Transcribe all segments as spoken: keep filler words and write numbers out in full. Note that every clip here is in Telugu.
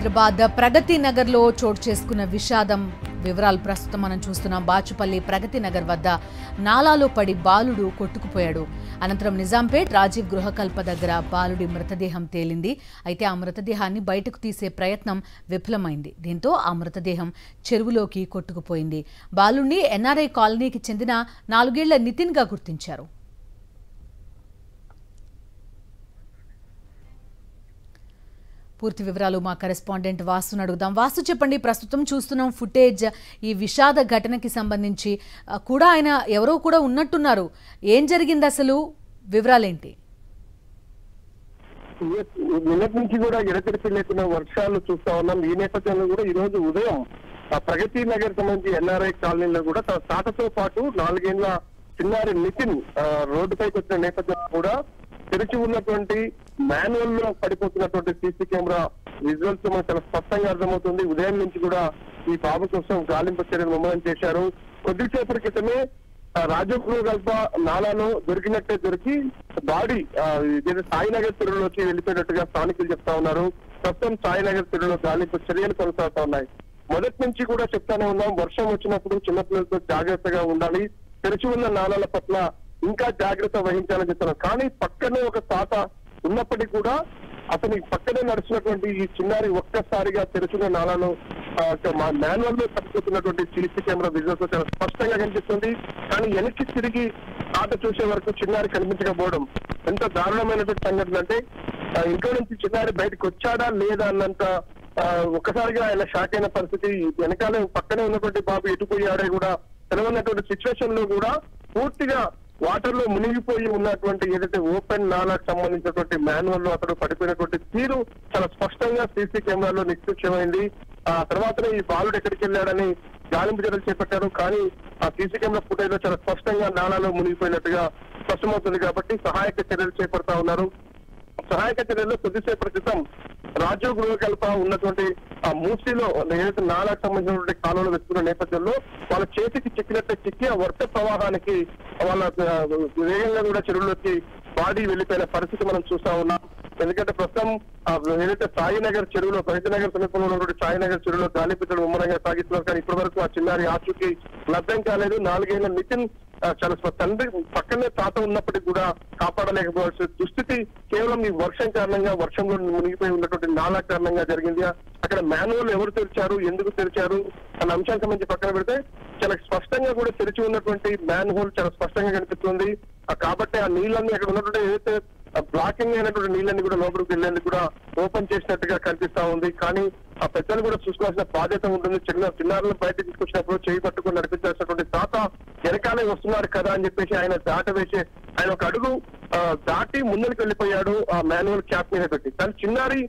హైదరాబాద్ ప్రగతి నగర్ లో చోటు చేసుకున్న విషాదం వివరాలు ప్రస్తుతం మనం చూస్తున్నాం। బాచుపల్లి ప్రగతి నగర్ వద్ద నాలాలో పడి బాలుడు కొట్టుకుపోయాడు। అనంతరం నిజాంపేట్ రాజీవ్ గృహకల్ప దగ్గర బాలుడి మృతదేహం తేలింది। అయితే ఆ మృతదేహాన్ని బయటకు తీసే ప్రయత్నం విఫలమైంది। దీంతో ఆ మృతదేహం చెరువులోకి కొట్టుకుపోయింది। బాలుడిని ఎన్ఆర్ఐ కాలనీకి చెందిన నాలుగేళ్ల నితిన్ గా గుర్తించారు। పూర్తి వివరాలు మా కరెస్పాండెంట్ వాసుని అడుగుదాం। వాసు చెప్పండి, ప్రస్తుతం చూస్తున్నాం ఫుటేజ్, ఈ విషాద ఘటనకి సంబంధించి కూడా ఆయన ఎవరో కూడా ఉన్నట్టున్నారు, ఏం జరిగింది అసలు వివరాలేంటి? నిన్నటి నుంచి కూడా ఎడతెరిపి లేకుండా వర్షాలు చూస్తా ఉన్నాం। ఈ నేపథ్యంలో కూడా ఈ రోజు ఉదయం ప్రగతి నగర్ సంబంధించి ఎన్ఆర్ఐ కాలనీలో కూడా తన తాతతో పాటు నాలుగేళ్ల చిన్నారి నితిన్ రోడ్డుపైకి వచ్చిన నేపథ్యంలో కూడా తెరిచి ఉన్నటువంటి మాన్యువల్ లో పడిపోతున్నటువంటి సీసీ కెమెరా విజువల్స్ మనకు చాలా స్పష్టంగా అర్థమవుతుంది। ఉదయం నుంచి కూడా ఈ బాబు కోసం గాలింపు చర్యలు ముమ్మరం చేశారు। కొద్దిసేపటి క్రితమే రాజీవ్ గృహకల్ప నాలాలో దొరికినట్టే దొరికి బాడీ సాయినగర్ తిరుగులోకి వెళ్ళిపోయినట్టుగా స్థానికులు చెప్తా ఉన్నారు। ప్రస్తుతం సాయినగర్ తిరుగులో గాలింపు చర్యలు కొనసాగుతా ఉన్నాయి। మొదటి నుంచి కూడా చెప్తానే ఉన్నాం, వర్షం వచ్చినప్పుడు చిన్నపిల్లలతో జాగ్రత్తగా ఉండాలి, తెరిచి ఉన్న నాలాల పట్ల ఇంకా జాగ్రత్త వహించాలని చెప్తున్నారు। కానీ పక్కనే ఒక తాత ఉన్నప్పటికీ కూడా అతని పక్కనే నడుస్తున్నటువంటి ఈ చిన్నారి ఒక్కసారిగా తెరుచున్న నాలాలో మాన్యువల్ లో పట్టుకున్నటువంటి సీసీ కెమెరా విజువల్స్ చాలా స్పష్టంగా కనిపిస్తుంది। కానీ వెనక్కి తిరిగి తాత చూసే వరకు చిన్నారి కనిపించకపోవడం ఎంత దారుణమైనటువంటి సంఘటన అంటే, ఇంట్లో నుంచి చిన్నారి బయటకు వచ్చాడా లేదా అన్నంత ఒక్కసారిగా ఆయన షాక్ అయిన పరిస్థితి, వెనకాలే పక్కనే ఉన్నటువంటి బాబు ఎటుపోయాడే కూడా తెలవనటువంటి సిచ్యువేషన్ లో కూడా పూర్తిగా వాటర్ లో మునిగిపోయి ఉన్నటువంటి ఏదైతే ఓపెన్ నాలాకు సంబంధించినటువంటి మాన్యువల్ లో అతడు పడిపోయినటువంటి తీరు చాలా స్పష్టంగా సీసీ కెమెరాలో నిక్షిప్తమైంది। ఆ తర్వాతనే ఈ బాలుడు ఎక్కడికి వెళ్ళాడని గాలింపు చర్యలు చేపట్టారు। కానీ ఆ సీసీ కెమెరా ఫుటేజ్ లో చాలా స్పష్టంగా నాలాలో మునిగిపోయినట్టుగా స్పష్టమవుతుంది। కాబట్టి సహాయక చర్యలు చేపడతా ఉన్నారు। సహాయక చర్యల్లో కొద్దిసేపటి క్రితం రాజీవ్ గృహకల్ప ఉన్నటువంటి ఆ మూసిలో ఏదైతే నాలాకు సంబంధించినటువంటి కాలంలో వెతుకున్న నేపథ్యంలో వాళ్ళ చేతికి చిక్కినట్టే చిక్కి ఆ వర్ష ప్రవాహానికి వాళ్ళ వేగంగా కూడా చెరువులోకి బాడీ వెళ్ళిపోయిన పరిస్థితి మనం చూస్తా ఉన్నాం। ఎందుకంటే ప్రస్తుతం ఏదైతే సాయినగర్ చెరువులో ప్రగతి నగర్ సమీపంలో ఉన్నటువంటి సాయినగర్ చెరువులో గాలింపులు ముమ్మరంగా సాగిస్తున్నారు। కానీ ఇప్పటి వరకు ఆ చిన్నారి ఆచూకీ లభ్యం కాలేదు। నాలుగేళ్ల నితిన్ చాలా తండ్రి పక్కనే తాత ఉన్నప్పటికీ కూడా కాపాడలేకపోవాల్సిన దుస్థితి కేవలం ఈ వర్షం కారణంగా, వర్షంలో మునిగిపోయి ఉన్నటువంటి నాలా కారణంగా జరిగింది। అక్కడ మాన్యువల్ ఎవరు తెరిచారు, ఎందుకు తెరిచారు అన్న అంశానికి సంబంధించి పక్కన పెడితే చాలా స్పష్టంగా కూడా తెరిచి ఉన్నటువంటి మ్యాన్ హోల్ చాలా స్పష్టంగా కనిపిస్తుంది। కాబట్టి ఆ నీళ్ళని అక్కడ ఉన్నటువంటి ఏదైతే బ్లాకింగ్ అయినటువంటి నీళ్ళని కూడా లోపలికి వెళ్ళేందుకు కూడా ఓపెన్ చేసినట్టుగా కనిపిస్తా ఉంది। కానీ ఆ పెద్దలు కూడా చూసుకోవాల్సిన బాధ్యత ఉంటుంది। చిన్న చిన్నారులను బయటకు తీసుకొచ్చినప్పుడు చేయి పట్టుకుని నడిపించాల్సినటువంటి తాత వెనకాలే వస్తున్నారు కదా అని చెప్పేసి ఆయన దాట వేసే ఆయన ఒక అడుగు దాటి ముందరికి వెళ్ళిపోయాడు ఆ మాన్యువల్ క్యాప్ మీద పెట్టి। కానీ చిన్నారి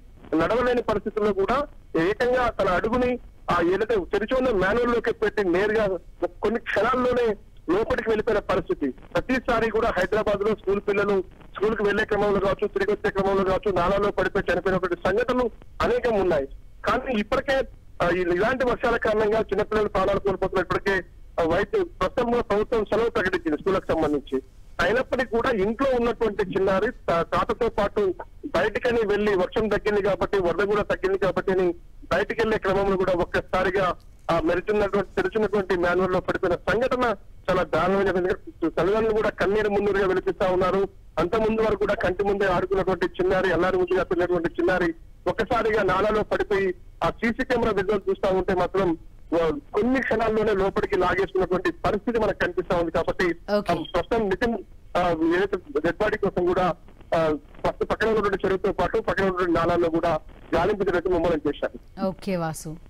నడవలేని పరిస్థితుల్లో కూడా ఏకంగా తన అడుగుని ఆ ఏదైతే తెరిచి ఉన్న మాన్యువల్ లోకి పెట్టి నేరుగా కొన్ని క్షణాల్లోనే లోపలికి వెళ్ళిపోయిన పరిస్థితి ప్రతిసారి కూడా హైదరాబాద్ లో స్కూల్ పిల్లలు స్కూల్ కి వెళ్లే క్రమంలో కావచ్చు, తిరిగి వచ్చే క్రమంలో కావచ్చు నాలాలో పడిపోయి చనిపోయినటువంటి సంఘటనలు అనేకం ఉన్నాయి। కానీ ఇప్పటికే ఇలాంటి వర్షాల కారణంగా చిన్నపిల్లలు ప్రాణాలు కోల్పోతున్న ఇప్పటికే వైద్య ప్రస్తుతం ప్రభుత్వం సెలవు ప్రకటించింది స్కూళ్లకు సంబంధించి। అయినప్పటికీ కూడా ఇంట్లో ఉన్నటువంటి చిన్నారి తాతతో పాటు బయటికని వెళ్ళి వర్షం తగ్గింది కాబట్టి, వరద కూడా తగ్గింది కాబట్టి అని బయటికి వెళ్లే క్రమంలో కూడా ఒక్కసారిగా ఆ మెరుచున్నటువంటి తెరుచున్నటువంటి మాన్యువల్ లో పడిపోయిన సంఘటన చాలా దారుణమైన, తల్లిదండ్రులు కూడా కన్నీరు మున్నీరుగా వినిపిస్తా ఉన్నారు। అంత ముందు వరకు కూడా కంటి ముందే ఆడుకున్నటువంటి చిన్నారి, అల్లారి ముందుగా పిల్లినటువంటి చిన్నారి ఒక్కసారిగా నాలాలో పడిపోయి ఆ సీసీ కెమెరా విజువల్ చూస్తా ఉంటే మాత్రం కొన్ని క్షణాల్లోనే లోపలికి లాగేసుకున్నటువంటి పరిస్థితి మనకు కనిపిస్తా ఉంది। కాబట్టి ప్రస్తుతం నితిన్ ఏదైతే డెడ్ బాడీ కోసం కూడా పక్కన ఉన్నటువంటి చెరువుతో పాటు పక్కన ఉన్నటువంటి నాలాల్లో కూడా గాలింపు చర్యలు ముమ్మరం చేశారు।